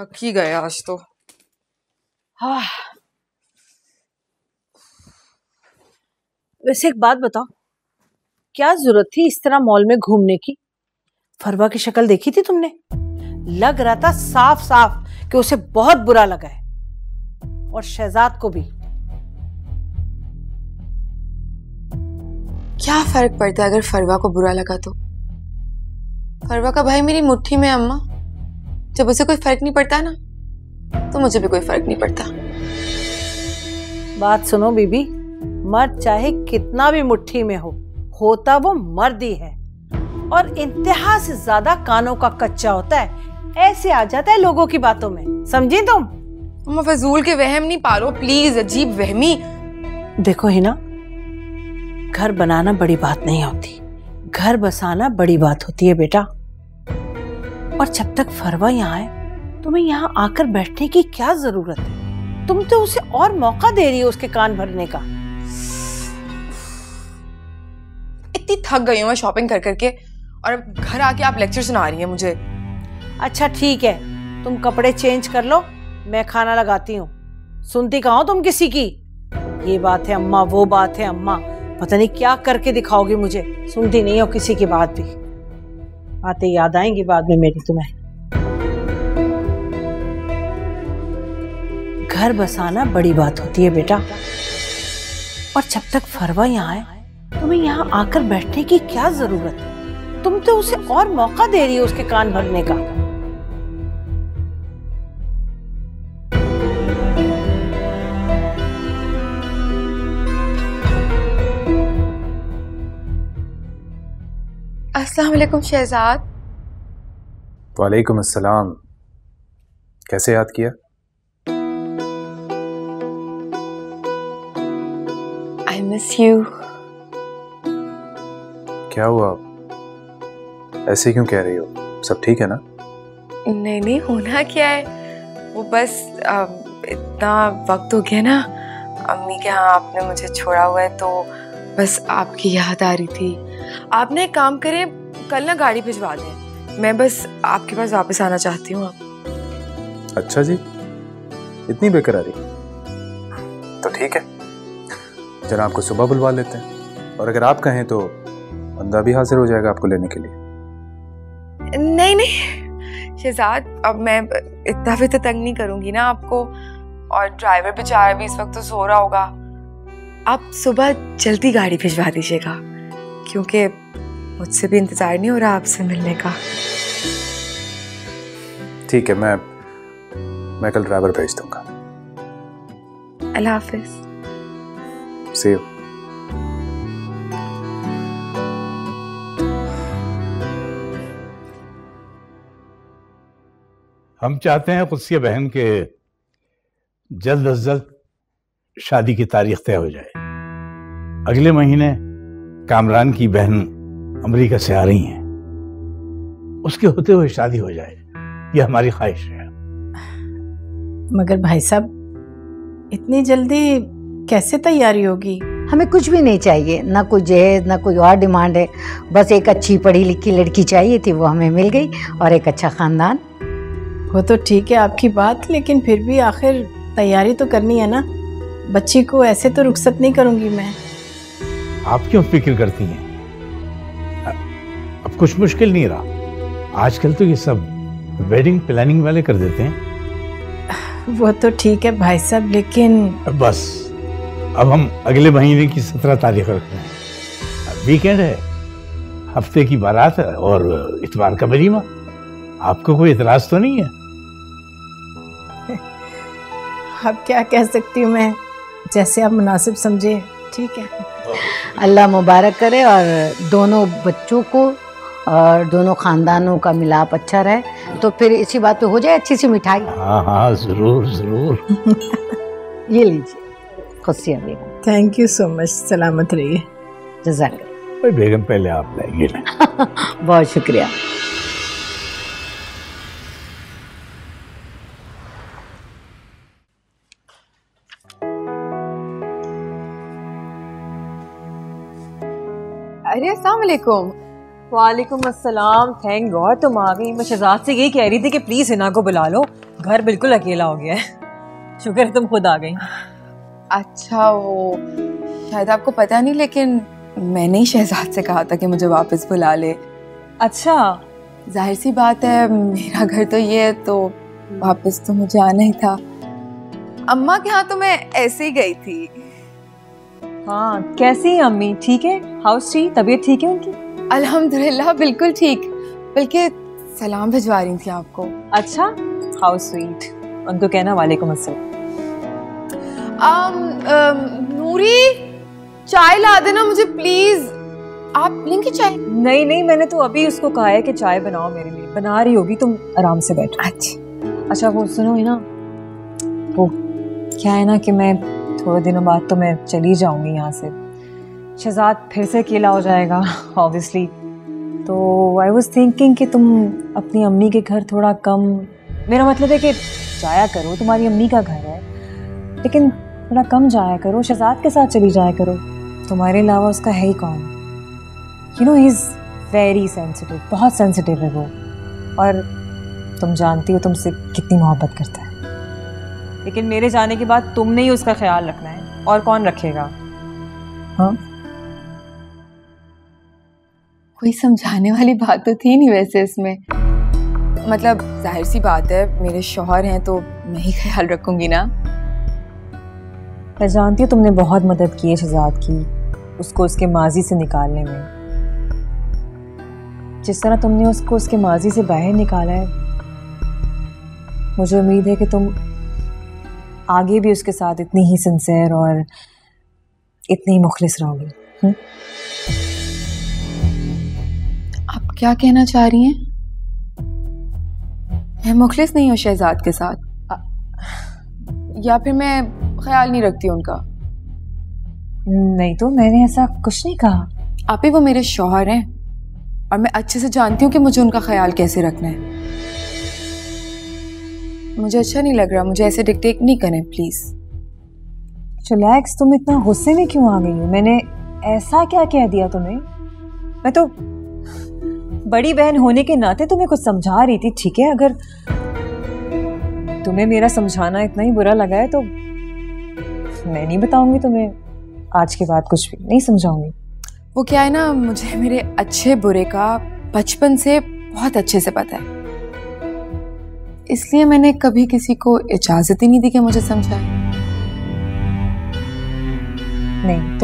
थक ही गए आज तो। हाँ। वैसे एक बात बताओ, क्या जरूरत थी इस तरह मॉल में घूमने की? फरवा की शक्ल देखी थी तुमने? लग रहा था साफ साफ कि उसे बहुत बुरा लगा है, और शहजाद को भी। क्या फर्क पड़ता है अगर फरवा को बुरा लगा तो? फरवा का भाई मेरी मुट्ठी में अम्मा, जब उसे कोई फर्क नहीं पड़ता ना, तो मुझे भी कोई फर्क नहीं पड़ता। बात सुनो बीबी, मर्द चाहे कितना भी मुट्ठी में हो, होता वो मर्द ही है, और इंतहा से ज्यादा कानों का कच्चा होता है, ऐसे आ जाता है लोगों की बातों में, समझी तुम? अम्मा फजूल के वहम नहीं पालो प्लीज, अजीब वहमी। देखो हिना, घर बनाना बड़ी बात नहीं होती, घर बसाना बड़ी बात होती है बेटा। और जब तक फरवा यहाँ है, तुम्हें यहाँ आकर बैठने की क्या जरूरत है? तुम तो उसे और मौका दे रही हो उसके कान भरने का। इतनी थक गई हूँ मैं शॉपिंग कर करके, और अब घर आके आप लेक्चर सुना रही हैं मुझे। अच्छा ठीक है, तुम कपड़े चेंज कर लो, मैं खाना लगाती हूँ। सुनती कहाँ हो तुम किसी की? ये बात है अम्मा, वो बात है अम्मा, पता नहीं क्या करके दिखाओगी मुझे। सुनती नहीं हो किसी की बात भी, बातें याद आएंगी बाद में मेरी तुम्हें। घर बसाना बड़ी बात होती है बेटा, और जब तक फरवा यहाँ है, तुम्हें यहाँ आकर बैठने की क्या जरूरत है? तुम तो उसे और मौका दे रही हो उसके कान भरने का। अस्सलाम वालेकुम शहजाद। वालेकुम अस्सलाम। कैसे याद किया? I miss you। क्या हुआ, ऐसे क्यों कह रही हो? सब ठीक है ना? नहीं नहीं, होना क्या है, वो बस इतना वक्त हो गया ना अम्मी के यहाँ आपने मुझे छोड़ा हुआ है, तो बस आपकी याद आ रही थी। आप ना एक काम करें, कल ना गाड़ी भिजवा दें, मैं बस आपके पास वापस आना चाहती हूँ। आप? अच्छा जी, इतनी बेकरारी? तो ठीक है, जरा आपको सुबह बुलवा लेते हैं, और अगर आप कहें तो बंदा भी हाजिर हो जाएगा आपको लेने के लिए। नहीं नहीं शहजाद, अब मैं इतना भी तो तंग नहीं करूँगी ना आपको, और ड्राइवर बेचारा भी इस वक्त तो सो रहा होगा। आप सुबह जल्दी गाड़ी भिजवा दीजिएगा, क्योंकि मुझसे भी इंतजार नहीं हो रहा आपसे मिलने का। ठीक है, मैं कल ड्राइवर भेज दूंगा। अल्लाह हाफिज। See you. हम चाहते हैं खुद से बहन के जल्द अज जल्द शादी की तारीख तय हो जाए। अगले महीने कामरान की बहन अमेरिका से आ रही हैं, उसके होते हुए शादी हो जाए, ये हमारी ख्वाहिश है। मगर भाई साहब, इतनी जल्दी कैसे तैयारी होगी? हमें कुछ भी नहीं चाहिए, ना कोई जहेज ना कोई और डिमांड है, बस एक अच्छी पढ़ी लिखी लड़की चाहिए थी, वो हमें मिल गई, और एक अच्छा खानदान। वो तो ठीक है आपकी बात, लेकिन फिर भी आखिर तैयारी तो करनी है ना, बच्ची को ऐसे तो रुखसत नहीं करूंगी मैं। आप क्यों फिक्र करती हैं? अब कुछ मुश्किल नहीं रहा, आजकल तो ये सब वेडिंग प्लानिंग वाले कर देते हैं। वो तो ठीक है भाई साहब, लेकिन बस अब हम अगले महीने की 17 तारीख रखते हैं। वीकेंड है, हफ्ते की बारात है, और इतवार का वलीमा। आपको कोई इतराज तो नहीं है? अब क्या कह सकती हूँ मैं, जैसे आप मुनासिब समझे। ठीक है, अल्लाह मुबारक करे, और दोनों बच्चों को और दोनों खानदानों का मिलाप अच्छा रहे, तो फिर इसी बात पे हो जाए अच्छी सी मिठाई। हाँ हाँ ज़रूर ज़रूर। ये लीजिए खुशिया बेगम। थैंक यू सो मच, सलामत रहिए। जज़ाकल्लाह। बेगम पहले आप लाइए ना। बहुत शुक्रिया। अरे अस्सलाम वालेकुम। वालेकुम अस्सलाम। थैंक गॉड तुम आ गई। मैं शहजाद से यही कह रही थी कि प्लीज़ हिना को बुला लो, घर बिल्कुल अकेला हो गया है। शुक्र है तुम खुद आ गई। अच्छा वो शायद आपको पता नहीं, लेकिन मैंने ही शहजाद से कहा था कि मुझे वापस बुला ले। अच्छा जाहिर सी बात है मेरा घर तो ये है, तो वापस तो मुझे आना ही था। अम्मा के यहाँ तो मैं ऐसे ही गई थी। हाँ कैसी है अम्मी, ठीक है? हाउस ठीक, तबीयत ठीक है उनकी? अल्हम्दुलिल्लाह बिल्कुल ठीक, बल्कि सलाम भिजवा रही थी आपको। अच्छा हाउ स्वीट, उनको कहना वालेकुम अस्सलाम। नूरी चाय ला देना मुझे प्लीज। आप लेंगी चाय? नहीं नहीं, मैंने तो अभी उसको कहा है कि चाय बनाओ मेरे लिए। बना रही होगी, तुम आराम से बैठो। अच्छा वो सुनो है ना, वो क्या है ना कि मैं थोड़े दिनों बाद तो मैं चली जाऊंगी यहाँ से। शहजाद फिर से अकेला हो जाएगा ऑब्वियसली, तो आई वॉज थिंकिंग कि तुम अपनी अम्मी के घर थोड़ा कम, मेरा मतलब है कि जाया करो, तुम्हारी अम्मी का घर है, लेकिन थोड़ा कम जाया करो, शहजाद के साथ चली जाया करो। तुम्हारे अलावा उसका है ही कौन? You know he is very sensitive, बहुत सेंसिटिव है वो, और तुम जानती हो तुमसे कितनी मोहब्बत करता है। लेकिन मेरे जाने के बाद तुमने ही उसका ख्याल रखना है, और कौन रखेगा? हाँ कोई समझाने वाली बात तो थी नहीं वैसे इसमें। मतलब जाहिर सी बात है मेरे शौहर हैं तो मैं ही ख्याल रखूंगी ना। मैं जानती हूँ तुमने बहुत मदद की है शहजाद की, उसको उसके माजी से निकालने में। जिस तरह तुमने उसको उसके माजी से बाहर निकाला है, मुझे उम्मीद है कि तुम आगे भी उसके साथ इतनी ही सिंसेर और इतनी ही मुखलिस रहोगी। आप क्या कहना चाह रही हैं? मैं मुखलिस नहीं हूँ शहजाद के साथ, या फिर मैं ख्याल नहीं रखती उनका? नहीं तो मैंने ऐसा कुछ नहीं कहा। आप ही वो मेरे शौहर हैं और मैं अच्छे से जानती हूँ कि मुझे उनका ख्याल कैसे रखना है। मुझे अच्छा नहीं लग रहा, मुझे ऐसे डिक्टेट नहीं करें प्लीज। रिलैक्स, तुम इतना गुस्से में क्यों आ गई हो? मैंने ऐसा क्या कह दिया तुम्हें? मैं तो बड़ी बहन होने के नाते तुम्हें कुछ समझा रही थी, ठीक है? अगर तुम्हें मेरा समझाना इतना ही बुरा लगा है तो मैं नहीं बताऊंगी तुम्हें, आज के बाद कुछ भी नहीं समझाऊंगी। वो क्या है ना, मुझे मेरे अच्छे बुरे का बचपन से बहुत अच्छे से पता है, इसलिए मैंने कभी किसी को इजाजत ही नहीं दी कि मुझे समझाए। नहीं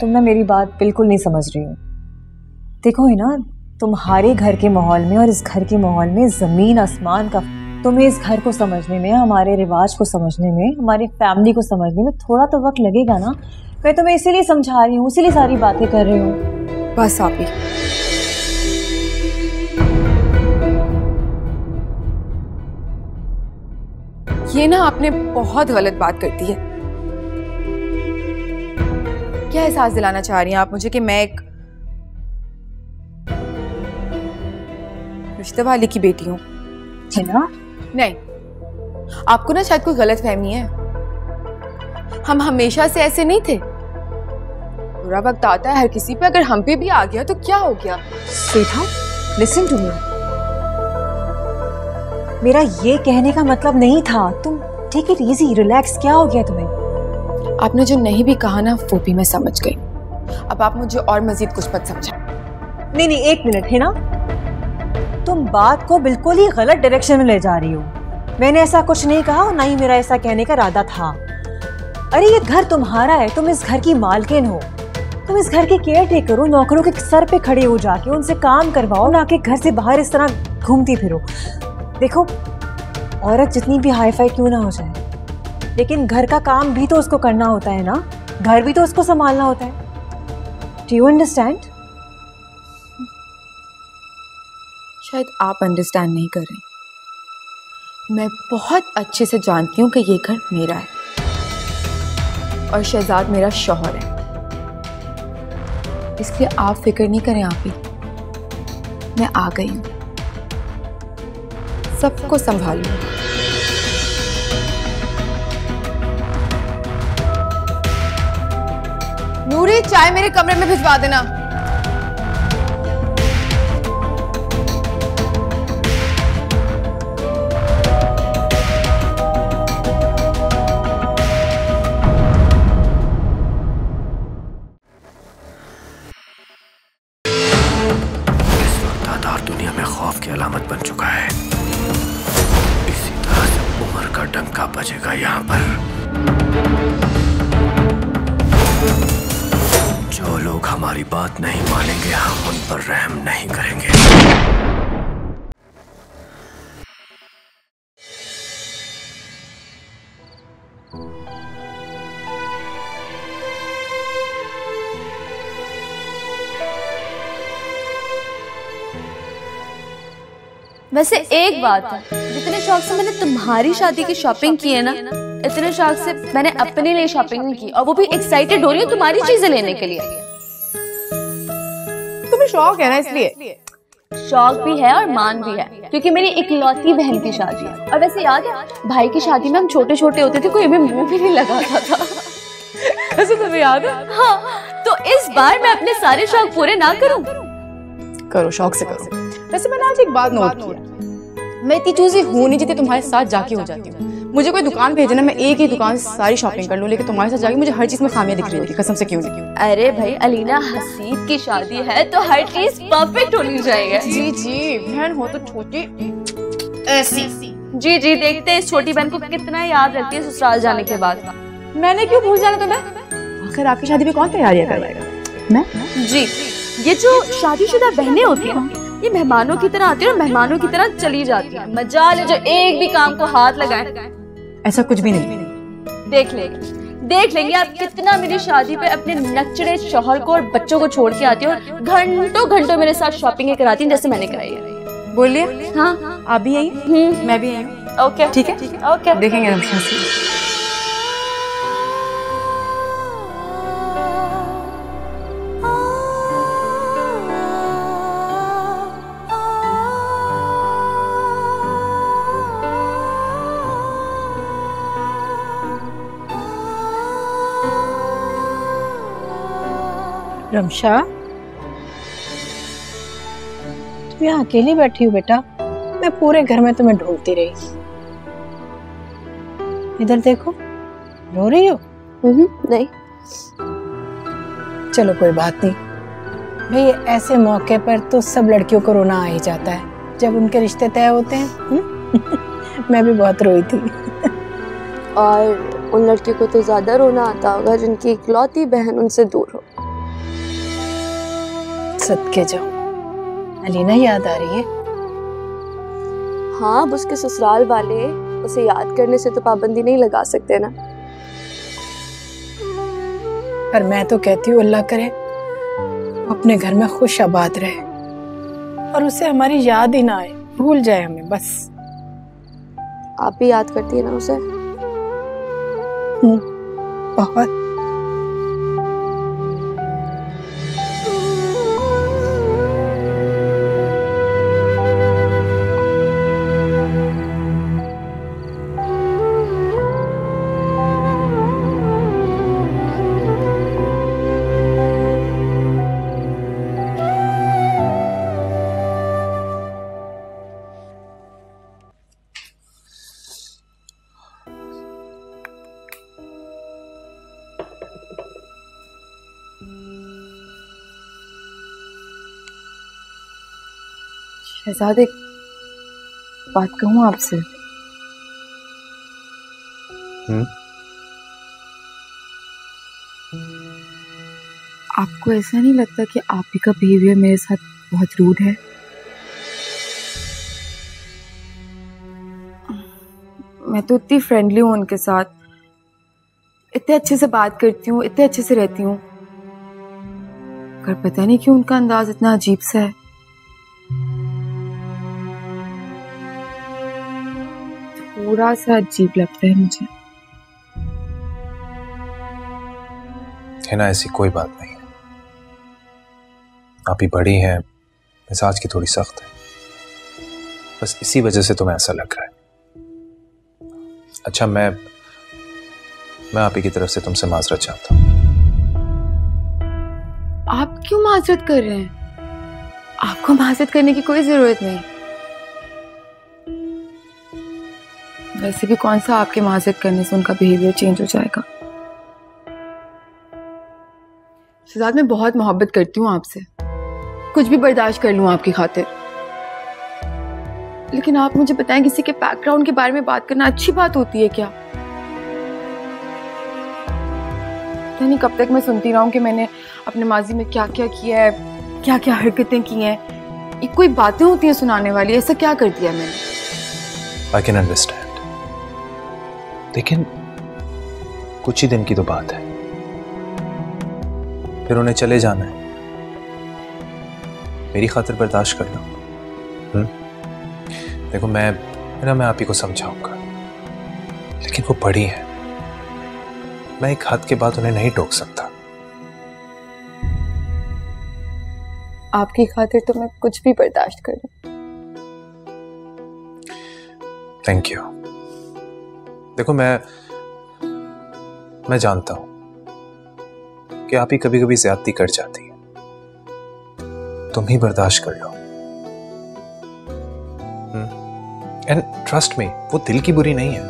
तुम ना मेरी बात बिल्कुल नहीं समझ रही हो। देखो है ना, तुम्हारे घर के माहौल में और इस घर के माहौल में ज़मीन आसमान का, तुम्हें इस घर को समझने में, हमारे रिवाज को समझने में, हमारे फैमिली को समझने में थोड़ा तो वक्त लगेगा ना। मैं तुम्हें इसीलिए समझा रही हूँ, इसीलिए सारी बातें कर रही हूँ। बस आप ही ये ना, आपने बहुत गलत बात कर दी है। क्या एहसास दिलाना चाह रही हैं आप मुझे कि मैं एक रिश्ते वाले की बेटी हूँ? है ना? नहीं, आपको ना शायद कोई गलत फहमी है। हम हमेशा से ऐसे नहीं थे। बुरा वक्त आता है हर किसी पे, अगर हम पे भी आ गया तो क्या हो गया? सेठा लिसन टू मी, मेरा ये कहने का मतलब नहीं था। तुम टेक इट इजी, रिलैक्स। क्या हो गया तुम्हें? आपने जो नहीं भी कहा ना वो भी मैं समझ गई। अब आप मुझे और मजीद कुछ मत समझाएं। नहीं नहीं एक मिनट, है ना, तुम बात को बिल्कुल ही गलत डायरेक्शन में ले जा रही हो। मैंने ऐसा कुछ नहीं कहा और ना ही मेरा ऐसा कहने का इरादा था। अरे ये घर तुम्हारा है, तुम इस घर की मालकिन हो, तुम इस घर के केयर टेकर हो। नौकरों के सर पे खड़े हो जाके उनसे काम करवाओ, ना कि घर से बाहर इस तरह घूमती फिरो। देखो औरत जितनी भी हाई फाई क्यों ना हो जाए, लेकिन घर का काम भी तो उसको करना होता है ना, घर भी तो उसको संभालना होता है। Do you understand? शायद आप अंडरस्टैंड नहीं कर रही। मैं बहुत अच्छे से जानती हूँ कि ये घर मेरा है और शहजाद मेरा शौहर है, इसलिए आप फिक्र नहीं करें। आप ही मैं आ गई हूँ, सबको संभालूं। नूरी चाय मेरे कमरे में भिजवा देना। धमाका बजेगा यहाँ पर। जो लोग हमारी बात नहीं मानेंगे हम उन पर रहम नहीं करेंगे। वैसे एक बात है, जितने शौक से मैंने तुम्हारी शादी की शॉपिंग की है ना, इतने शौक से मैंने अपने लिए शॉपिंग नहीं की, और वो भी एक्साइटेड हो रही हूँ तुम्हारी चीजें लेने के लिए। तुम्हें शौक है ना, इसलिए। शौक भी है और मान भी है, क्योंकि मेरी इकलौती बहन की शादी है। और वैसे याद है भाई की शादी में हम छोटे छोटे होते थे, कोई हमें मुँह भी नहीं लगाता था। वैसे तुम्हें याद है? हाँ, तो इस बार मैं अपने सारे शौक पूरे ना करूँ। करो, शौक से करो। वैसे मैंने आज एक बात नोट किया, मैं इतनी चूजी हूँ नहीं जितनी तुम्हारे साथ जाके हो जाती हूँ। मुझे कोई दुकान भेजना, मैं एक ही दुकान से सारी शॉपिंग कर लूँ, लेकिन तुम्हारे साथ जाके मुझे हर चीज में खामियां दिख रही होती, कसम से। क्यों? अरे भाई, अलीना हसीब की शादी है तो हर चीज परफेक्ट होनी चाहिए। जी जी, बहन हो तो छोटी ऐसी। जी जी, देखते हैं इस छोटी बहन को कितना याद रखती है ससुराल जाने के बाद। मैंने क्यों भूल जाना तुम्हें? आखिर आपकी शादी में कौन तैयारियां करवाएगा? मैं। जी, ये जो शादीशुदा बहनें होती है ये मेहमानों की तरह आती है और मेहमानों की तरह चली जाती है। मजाल है जो एक भी काम को हाथ लगाए। ऐसा कुछ भी नहीं, देख लेंगे आप कितना मेरी शादी पे अपने नचड़े शौहर को और बच्चों को छोड़ के आती है और घंटों घंटों मेरे साथ शॉपिंग कराती है, जैसे मैंने कराई है। बोलिए। हाँ, आप भी यही, मैं भी यही। ओके, ठीक है, ओके, देखेंगे। रमशा, तुम यहाँ अकेली बैठी हो बेटा? मैं पूरे घर में तुम्हें ढूंढती रही। इधर देखो, रो रही हो? नहीं। चलो कोई बात नहीं भाई, ऐसे मौके पर तो सब लड़कियों को रोना आ ही जाता है जब उनके रिश्ते तय होते हैं। मैं भी बहुत रोई थी। और उन लड़कियों को तो ज्यादा रोना आता होगा जिनकी इकलौती बहन उनसे दूर हो। सदके जाओ, अलीना याद आ रही है? हाँ, अब उसके ससुराल वाले उसे याद करने से तो पाबंदी नहीं लगा सकते ना। पर मैं तो कहती हूँ अल्लाह करे अपने घर में खुश आबाद रहे और उसे हमारी याद ही ना आए, भूल जाए हमें बस। आप भी याद करती है ना उसे? बहुत। शहजाद, एक बात कहूँ आपसे? आपको ऐसा नहीं लगता कि आप ही का बिहेवियर मेरे साथ बहुत रूड है? मैं तो इतनी फ्रेंडली हूँ उनके साथ, इतने अच्छे से बात करती हूँ, इतने अच्छे से रहती हूँ, पर पता नहीं क्यों उनका अंदाज इतना अजीब सा है। थोड़ा सा अजीब लगता है मुझे। हिना, ऐसी कोई बात नहीं है। आप ही बड़ी हैं, मिजाज की थोड़ी सख्त है, बस इसी वजह से तुम्हें ऐसा लग रहा है। अच्छा, मैं आप ही की तरफ से तुमसे माजरत चाहता हूँ। आप क्यों माजरत कर रहे हैं? आपको माजरत करने की कोई जरूरत नहीं। वैसे भी कौन सा आपके माजरत करने से उनका बिहेवियर चेंज हो जाएगा? शहजाद, मैं बहुत मोहब्बत करती हूँ आपसे, कुछ भी बर्दाश्त कर लूँ आपकी खातिर, लेकिन आप मुझे बताएं, किसी के बैकग्राउंड के बारे में बात करना अच्छी बात होती है क्या? यानी कब तक मैं सुनती रहूं कि मैंने अपने माजी में क्या क्या किया है, क्या क्या हरकतें की हैं। ये कोई बातें होती हैं सुनाने वाली, ऐसा क्या कर दिया मैंने? आई कैन अंडरस्टैंड, लेकिन कुछ ही दिन की तो बात है, फिर उन्हें चले जाना है। मेरी खातिर बर्दाश्त करना। देखो मैं आप ही को समझाऊंगा, लेकिन वो बड़ी है, मैं एक हाथ के बाद उन्हें नहीं टोक सकता। आपकी खातिर तो मैं कुछ भी बर्दाश्त कर लूं। Thank you. देखो मैं जानता हूं कि आप ही कभी कभी ज्यादती कर जाती है, तुम ही बर्दाश्त कर लो। एंड ट्रस्ट मी, वो दिल की बुरी नहीं है।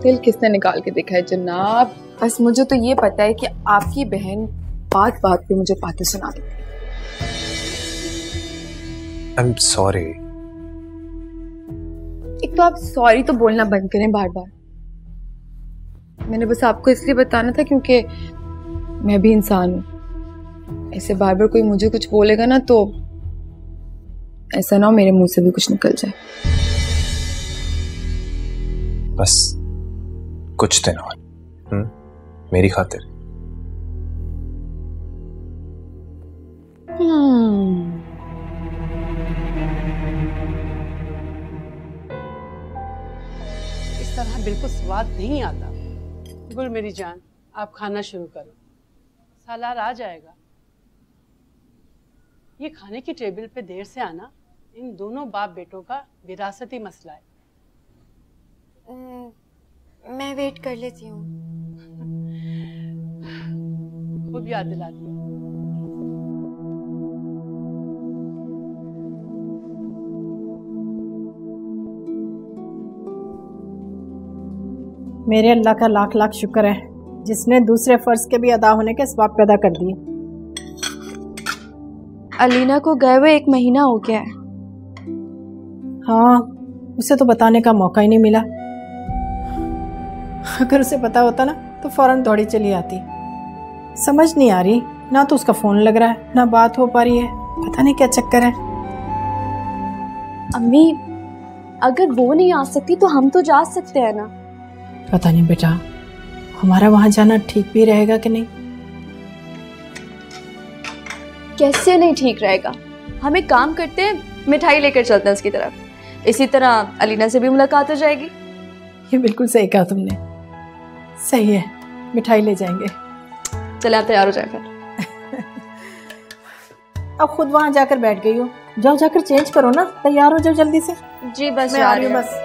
दिल किसने निकाल के देखा है जनाब? बस मुझे तो ये पता है कि आपकी बहन बात बात पे मुझे बातें सुना देती है। I am sorry. एक तो आप सॉरी तो बोलना बंद करें बार बार। मैंने बस आपको इसलिए बताना था क्योंकि मैं भी इंसान हूँ। ऐसे बार बार कोई मुझे कुछ बोलेगा ना तो ऐसा ना हो मेरे मुंह से भी कुछ निकल जाए। बस कुछ दिन और, मेरी खातिर। इस तरह बिल्कुल स्वाद नहीं आता। गुल मेरी जान, आप खाना शुरू करो, सालार आ जाएगा। ये खाने की टेबल पे देर से आना इन दोनों बाप बेटों का विरासती मसला है। मैं वेट कर लेती हूँ। खूब याद दिला दिया। मेरे अल्लाह का लाख लाख शुक्र है जिसने दूसरे फर्ज के भी अदा होने के सवाब पैदा कर दिए। अलीना को गए हुए 1 महीना हो गया है। हाँ, उसे तो बताने का मौका ही नहीं मिला। अगर उसे पता होता ना तो फौरन दौड़ी चली आती। समझ नहीं आ रही, ना तो उसका फोन लग रहा है ना बात हो पा रही है। पता नहीं क्या चक्कर है। अम्मी, अगर वो नहीं आ सकती तो हम तो जा सकते हैं ना। पता नहीं बेटा, हमारा वहां जाना ठीक भी रहेगा कि नहीं। कैसे नहीं ठीक रहेगा? हम एक काम करते हैं, मिठाई लेकर चलते हैं उसकी तरफ। इसी तरह अलीना से भी मुलाकात हो जाएगी। ये बिल्कुल सही कहा तुमने, सही है, मिठाई ले जाएंगे। चले, आप तैयार हो जाए फिर। अब खुद वहां जाकर बैठ गई हो, जाओ जाकर चेंज करो ना, तैयार हो जाओ जल्दी से। जी बस, आ रही हूं बस।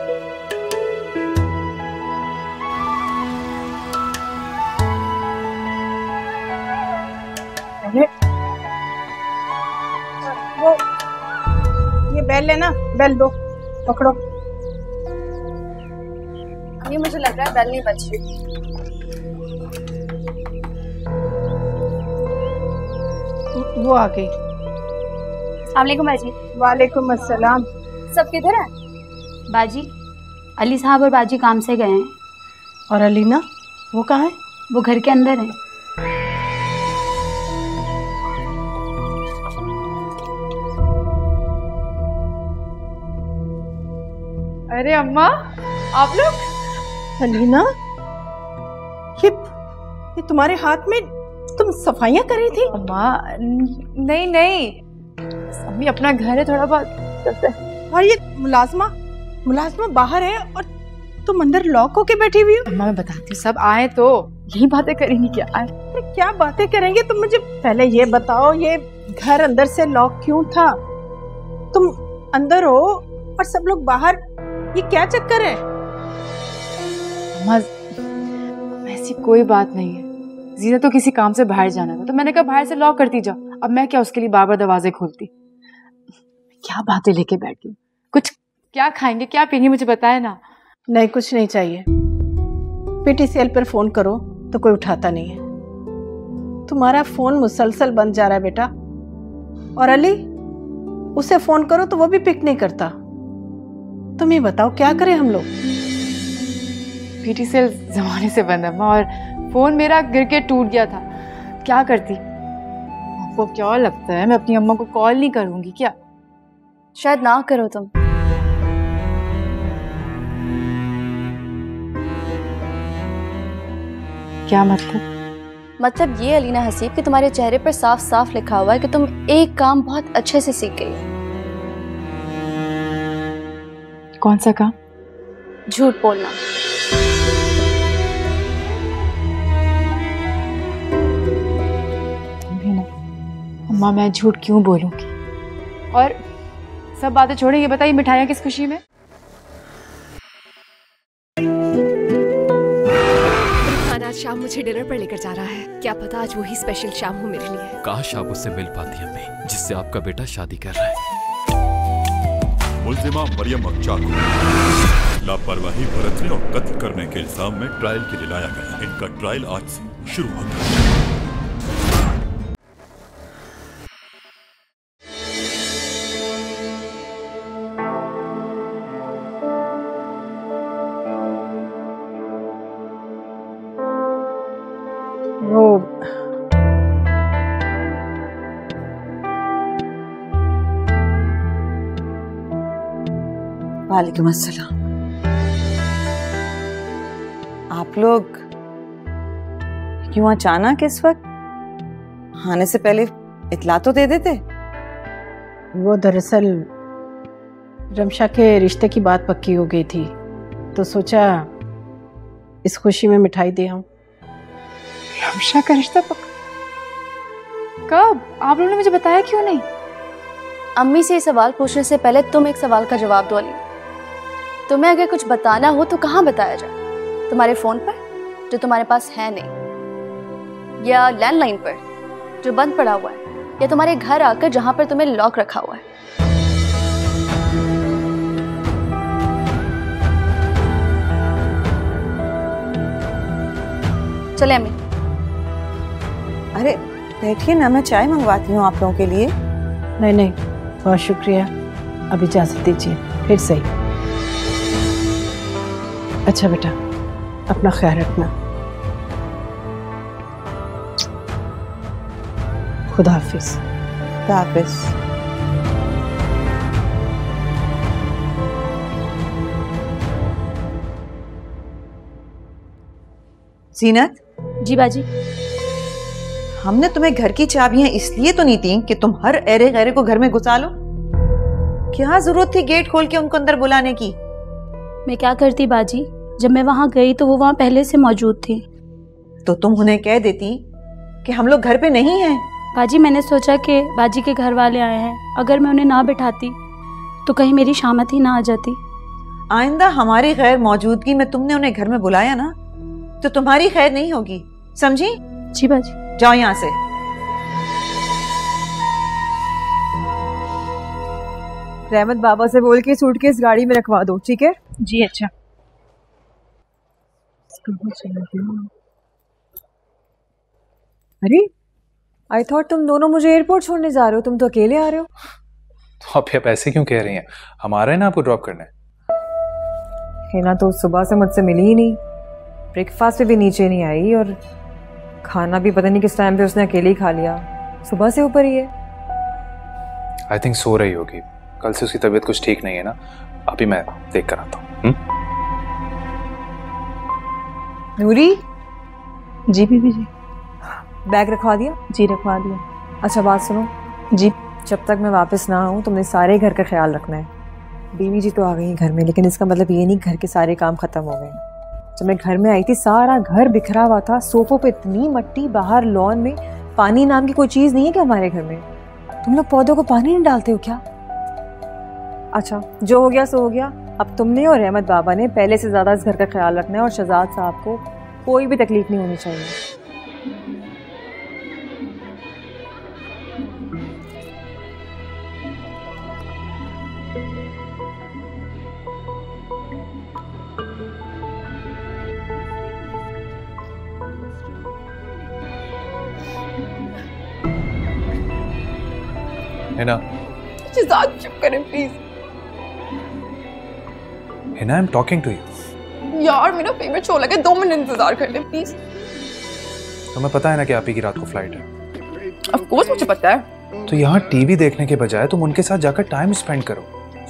वो ये बेल लेना, बेल दो, पकड़ो। ये मुझे लग रहा है बेल नहीं बच रही। वो आ गई। अस्सलाम वालेकुम बाजी। वालेकुम अस्सलाम। सब किधर है बाजी? अली साहब और बाजी काम से गए हैं। और अलीना, वो कहाँ है? वो घर के अंदर है। अरे अम्मा, आप लोग? अलीना, ये तुम्हारे हाथ में, तुम सफाइयां कर रही थी? अम्मा नहीं नहीं, अम्मी अपना घर है, थोड़ा बहुत। और ये मुलाजमा बाहर है और तुम अंदर लॉक होके बैठी हुई हो। अम्मा मैं बताती हूँ, सब आए तो यही बातें करेंगी। क्या आए क्या बातें करेंगे? तुम मुझे पहले ये बताओ, ये घर अंदर से लॉक क्यों था? तुम अंदर हो और सब लोग बाहर, ये क्या चक्कर है? ऐसी कोई बात नहीं है। जीना तो किसी काम से बाहर जाना था तो मैंने कहा बाहर से लॉक करती जाओ। अब मैं क्या उसके लिए बार बार दरवाजे खोलती? क्या बातें लेके बैठ गई। कुछ क्या खाएंगे, क्या पीएंगे, मुझे बताए ना। नहीं, कुछ नहीं चाहिए। PTCL पर फोन करो तो कोई उठाता नहीं है। तुम्हारा फोन मुसलसल बंद जा रहा है बेटा। और अली, उसे फोन करो तो वो भी पिक नहीं करता। तुम ये बताओ क्या करें हम लोग? पीटी सेल जमाने से बंद है मां, और फोन मेरा गिर के टूट गया था। क्या करती? आपको क्या लगता है मैं अपनी अम्मा को कॉल नहीं करूंगी क्या? शायद ना करो तुम। क्या मतलब? ये अलीना हसीब कि तुम्हारे चेहरे पर साफ साफ लिखा हुआ है कि तुम एक काम बहुत अच्छे से सीख गई। कौन सा काम? झूठ बोलना। अम्मा मैं झूठ क्यों बोलूंगी? और सब बातें छोड़ें, ये बताइए मिठाइयाँ किस खुशी में? शाम मुझे डिनर पर लेकर जा रहा है, क्या पता आज वही स्पेशल शाम हो मेरे लिए। काश आप उससे मिल पाती अम्मी जिससे आपका बेटा शादी कर रहा है। मुल्जिमा मरियम अख्तर को लापरवाही बरतने और कत्ल करने के इल्जाम में ट्रायल के लिए लाया गया। इनका ट्रायल आज से शुरू होता है। वालेकुम अस्सलाम। आप लोग क्यों अचानक इस वक्त? आने से पहले इतला तो दे देते। वो दरअसल रमशा के रिश्ते की बात पक्की हो गई थी तो सोचा इस खुशी में मिठाई दे आऊं। रमशा का रिश्ता पक्का? कब? आप लोगों ने मुझे बताया क्यों नहीं? अम्मी से ये सवाल पूछने से पहले तुम एक सवाल का जवाब दो अली। तुम्हें अगर कुछ बताना हो तो कहाँ बताया जाए? तुम्हारे फ़ोन पर जो तुम्हारे पास है नहीं, या लैंडलाइन पर जो बंद पड़ा हुआ है, या तुम्हारे घर आकर जहाँ पर तुम्हें लॉक रखा हुआ है? चले अम्मी। अरे बैठिए ना, मैं चाय मंगवाती हूँ आप लोगों के लिए। नहीं नहीं बहुत शुक्रिया, अब इजाज़त दीजिए। फिर सही। अच्छा बेटा अपना ख्याल रखना। खुदा हाफिज। खुदा हाफिज। जीनत। जी बाजी। हमने तुम्हें घर की चाबियां इसलिए तो नहीं दी कि तुम हर ऐरे गैरे को घर में घुसा लो। क्या जरूरत थी गेट खोल के उनको अंदर बुलाने की? मैं क्या करती बाजी, जब मैं वहाँ गई तो वो वहाँ पहले से मौजूद थी। तो तुम उन्हें कह देती कि हम लोग घर पे नहीं हैं। बाजी मैंने सोचा कि बाजी के घर वाले आए हैं, अगर मैं उन्हें ना बिठाती तो कहीं मेरी शामत ही ना आ जाती। आइंदा हमारी गैर मौजूदगी में तुमने उन्हें घर में बुलाया ना तो तुम्हारी खैर नहीं होगी, समझी? जी बाजी। जाओ यहाँ से। रहमत बाबा से बोल के सूटकेस गाड़ी में रखवा दो, ठीक है? जी अच्छा। अरे आई थॉट तुम दोनों मुझे एयरपोर्ट छोड़ने जा रहे हो, तुम तो अकेले आ रहे हो। तो आप ऐसे क्यों कह रही हैं? हमारा है ना आपको ड्रॉप करना है। हिना तो सुबह से मुझसे मिली ही नहीं, ब्रेकफास्ट पे भी नीचे नहीं आई, और खाना भी पता नहीं किस टाइम पे उसने अकेले ही खा लिया। सुबह से ऊपर ही है। आई थिंक सो रही होगी, कल से उसकी तबीयत कुछ ठीक नहीं है ना। अभी मैं देख कर आता हूँ। नूरी। जी बीबी जी। बैग रखवा दिया? जी रखवा दिया। अच्छा बात सुनो। जी। जब तक मैं वापस ना आऊँ तुमने सारे घर का ख्याल रखना है। बीवी जी तो आ गई हैं घर में, लेकिन इसका मतलब ये नहीं घर के सारे काम खत्म हो गए। जब मैं घर में आई थी सारा घर बिखरा हुआ था, सोफों पर इतनी मट्टी, बाहर लॉन में पानी नाम की कोई चीज़ नहीं है क्या हमारे घर में? तुम लोग पौधों को पानी नहीं डालते हो क्या? अच्छा जो हो गया सो हो गया। अब तुमने और रहमत बाबा ने पहले से ज़्यादा इस घर का ख्याल रखना है, और शहजाद साहब को कोई भी तकलीफ नहीं होनी चाहिए। है ना? शहजाद चुप करें please. Hina, I am talking to you. यार मेरा पेमेंट शो लगे, 2 मिनट इंतजार कर ले प्लीज। तुम्हें पता है ना कि आप ही की रात को फ्लाइट है। ऑफ कोर्स मुझे पता है। तो यहाँ टीवी देखने के बजाय तुम उनके साथ जाकर टाइम स्पेंड करो।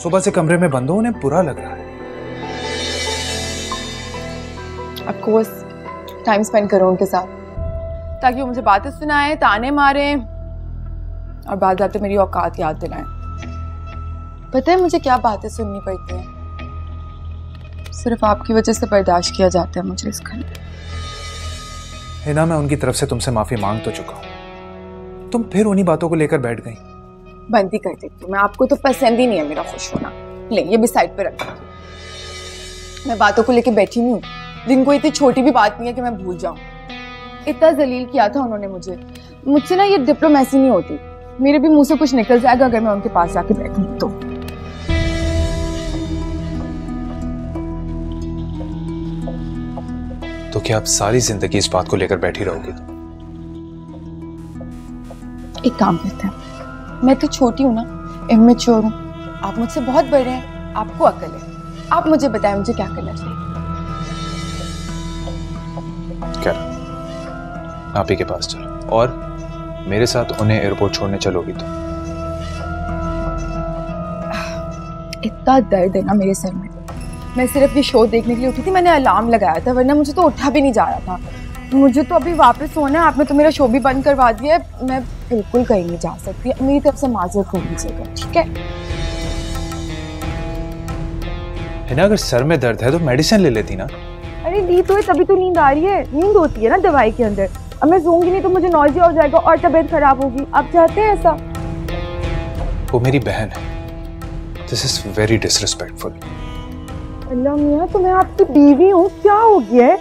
सुबह से कमरे में बंद हो, उन्हें बुरा लग रहा है। ऑफ कोर्स टाइम स्पेंड करो उनके साथ, ताकि वो मुझे बातें सुनाए, ताने मारे और बाद में मेरी औकात याद दिलाएं। पता है मुझे क्या बातें सुननी पड़ती हैं? सिर्फ आपकी वजह से बर्दाश्त किया जाता है मुझे इस घर। हिना, मैं उनकी तरफ से तुमसे माफी मांग तो चुका हूँ, तुम फिर उन्हीं बातों को लेकर बैठ गई। बनती कर देती हूँ मैं, आपको तो पसंद ही नहीं है मेरा खुश होना। ले ये भी साइड पर रख देती। मैं बातों को लेकर बैठी नहीं हूँ, जिनको इतनी छोटी भी बात नहीं है कि मैं भूल जाऊँ। इतना जलील किया था उन्होंने मुझे। मुझसे ना ये डिप्लोमेसी नहीं होती, मेरे भी मुंह से कुछ निकल जाएगा अगर मैं उनके पास जाके बैठूं तो। क्या आप सारी जिंदगी इस बात को लेकर बैठी रहोगी? एक काम करते हैं, मैं तो छोटी हूँ ना, इमेच्योर हूँ, आप मुझसे बहुत बड़े हैं, आपको अकल है, आप मुझे बताएं मुझे क्या करना चाहिए। क्या आप ही के पास चलो और मेरे साथ उन्हें एयरपोर्ट छोड़ने चलोगी तुम? इतना दर्द है ना मेरे सर में। मैं सिर्फ ये शो देखने के लिए उठी थी, मैंने अलार्म लगाया था, वरना मुझे तो उठा भी नहीं जा रहा था। मुझे तो अभी वापस सोना है, आपने तो मेरा शो भी बंद करवा दिया है, मैं बिल्कुल कहीं नहीं जा सकती। मेरी तरफ से माजूर हो लीजिएगा, ठीक है ना? अगर सर में दर्द है तो मेडिसिन ले लेती ना। अरे दी तो है, तभी तो नींद आ रही है। नींद होती है ना दवाई के अंदर। अब मैं सोऊंगी नहीं तो मुझे नॉइज़िया हो जाएगा और तबीयत खराब होगी। आप चाहते हैं ऐसा? वो मेरी बहन है। This is very disrespectful. अल्लाह मियां, तो मैं आपकी बीवी हूँ, क्या हो गया है?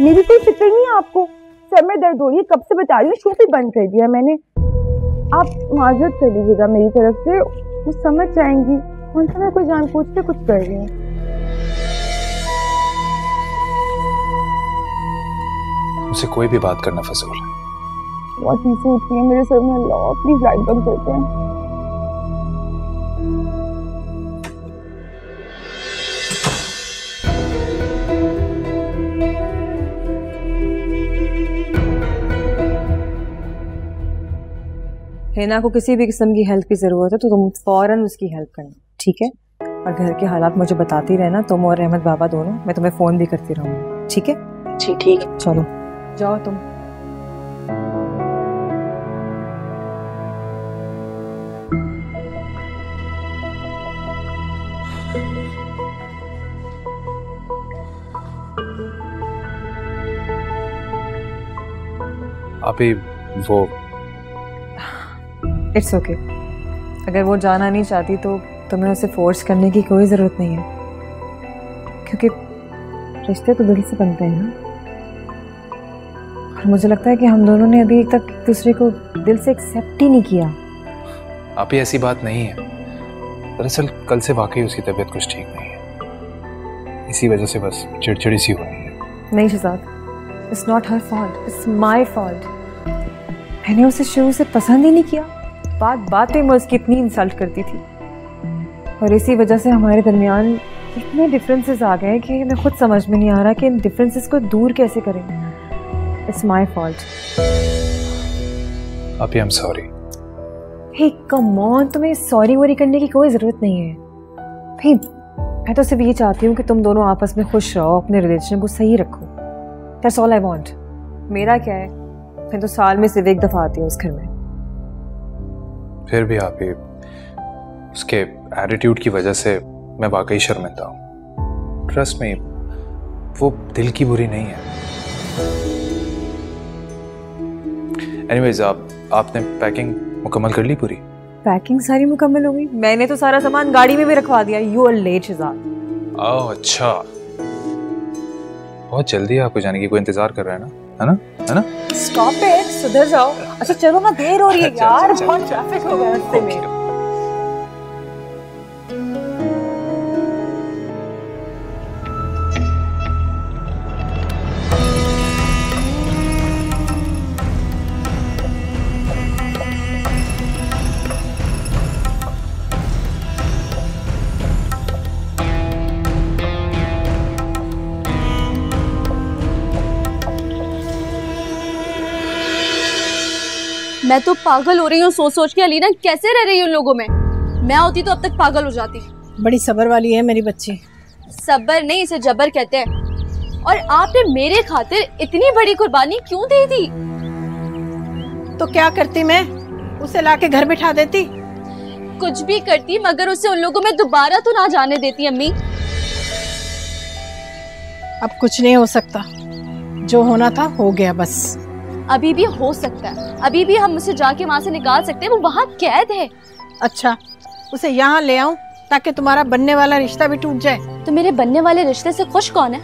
मेरी कोई फिक्र नहीं है आपको? सर में दर्द हो रही है, कब से बता रही हूँ, शो भी बंद कर दिया मैंने। आप माजूद कर लीजिएगा मेरी तरफ से, वो समझ जाएंगी। कौन सा मैं कोई जानबूझ के कुछ कर रही हूँ? उसे कोई भी बात करना फजूल है। बहुत नीचे उठती है मेरे सर में। अल्लाह प्लीज लाइट बंद करते हैं। हिना को किसी भी किस्म की हेल्प की जरूरत है तो तुम फौरन उसकी हेल्प करना, ठीक है? और घर के हालात मुझे बताती रहना, तुम और रहमत बाबा दोनों। मैं तुम्हें फोन भी करती रहूंगी, ठीक है? जी ठीक है, चलो जाओ तुम। अभी वो इट्स ओके अगर वो जाना नहीं चाहती तो तुम्हें उसे फोर्स करने की कोई ज़रूरत नहीं है, क्योंकि रिश्ते तो दिल से बनते हैं ना। और मुझे लगता है कि हम दोनों ने अभी तक एक दूसरे को दिल से एक्सेप्ट ही नहीं किया। आप ऐसी बात नहीं है। दरअसल कल से वाकई उसकी तबीयत कुछ ठीक नहीं है, इसी वजह से बस चिड़चिड़ी सी हो रही है। नहीं Shahzad, it's not her fault, it's my fault. मैंने उसे शुरू से पसंद ही नहीं किया, बात बात में उसकी इतनी इंसल्ट करती थी और इसी वजह से हमारे दरमियान इतने डिफरेंसेस आ गए कि मैं खुद समझ में नहीं आ रहा कि इन डिफरेंसेस को दूर कैसे करें। It's my fault. आप I am sorry. Hey come on, तुम्हें सॉरी वॉरी करने की कोई ज़रूरत नहीं है। भाई मैं तो सिर्फ ये चाहती हूँ कि तुम दोनों आपस में खुश रहो, अपने रिलेशन को सही रखो। That's all I want. मेरा क्या है, मैं तो साल में सिर्फ एक दफा आती हूँ इस घर में। फिर भी आप ही उसके एटीट्यूड की वजह से मैं वाकई शर्मिंदा हूँ। ट्रस्ट मी, वो दिल की बुरी नहीं है। एनीवेज, आपने पैकिंग मुकम्मल कर ली? पूरी पैकिंग सारी मुकम्मल हो गई। मैंने तो सारा सामान गाड़ी में भी रखवा दिया। You are late Shahzad. Oh अच्छा, बहुत जल्दी है आपको जाने की, कोई इंतजार कर रहा है ना, है ना, है ना? स्टॉप इट, सुधर जाओ। अच्छा चलो ना, देर हो रही है यार, बहुत ट्रैफिक हो गया रास्ते में। मैं तो पागल हो रही हूँ सोच सोच के अलीना कैसे रह रही है उन लोगों में। मैं होती तो अब तक पागल हो जाती। बड़ी सब्र वाली है मेरी बच्ची। सब्र नहीं, इसे जबर कहते हैं। और आपने मेरे खातिर इतनी बड़ी कुर्बानी क्यों दी थी? तो क्या करती मैं, उसे लाके घर बिठा देती? कुछ भी करती मगर उसे उन लोगों में दोबारा तो ना जाने देती। अम्मी अब कुछ नहीं हो सकता, जो होना था हो गया बस। अभी भी हो सकता है, अभी भी हम उसे जाके वहाँ से निकाल सकते हैं, वो वहाँ कैद है। अच्छा उसे यहाँ ले आऊं ताकि तुम्हारा बनने वाला रिश्ता भी टूट जाए? तो मेरे बनने वाले रिश्ते से खुश कौन है?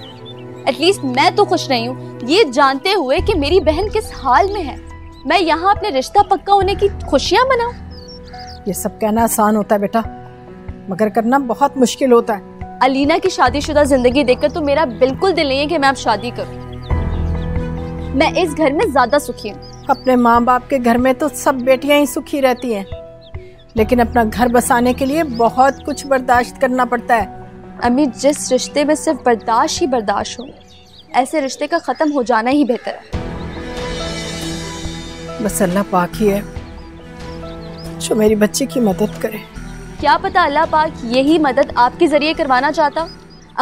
एटलीस्ट मैं तो खुश नहीं हूँ, ये जानते हुए कि मेरी बहन किस हाल में है। मैं यहाँ अपने रिश्ता पक्का होने की खुशियाँ मनाऊं? ये सब कहना आसान होता है बेटा, मगर करना बहुत मुश्किल होता है। अलीना की शादीशुदा जिंदगी देखकर तो मेरा बिल्कुल दिल नहीं है कि मैं अब शादी करूं। मैं इस घर में ज्यादा सुखी हूँ। अपने माँ बाप के घर में तो सब बेटियाँ ही सुखी रहती हैं, लेकिन अपना घर बसाने के लिए बहुत कुछ बर्दाश्त करना पड़ता है। अम्मी जिस रिश्ते में सिर्फ बर्दाश्त ही बर्दाश्त हो, ऐसे रिश्ते का खत्म हो जाना ही बेहतर है। बस अल्लाह पाक ही है जो मेरी बच्ची की मदद करे। क्या पता अल्लाह पाक यही मदद आपके जरिए करवाना चाहता।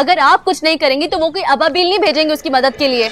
अगर आप कुछ नहीं करेंगी तो वो कोई अबाबील नहीं भेजेंगे उसकी मदद के लिए।